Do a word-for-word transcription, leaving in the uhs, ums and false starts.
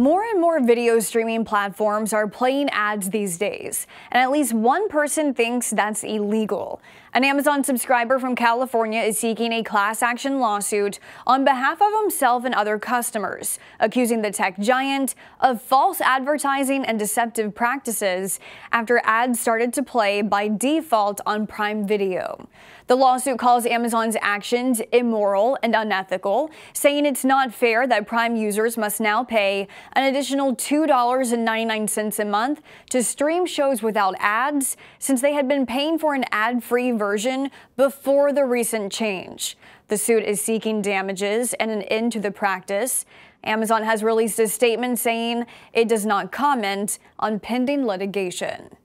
More and more video streaming platforms are playing ads these days, and at least one person thinks that's illegal. An Amazon subscriber from California is seeking a class action lawsuit on behalf of himself and other customers, accusing the tech giant of false advertising and deceptive practices after ads started to play by default on Prime Video. The lawsuit calls Amazon's actions immoral and unethical, saying it's not fair that Prime users must now pay an additional two dollars and ninety-nine cents a month to stream shows without ads, since they had been paying for an ad-free version before the recent change. The suit is seeking damages and an end to the practice. Amazon has released a statement saying it does not comment on pending litigation.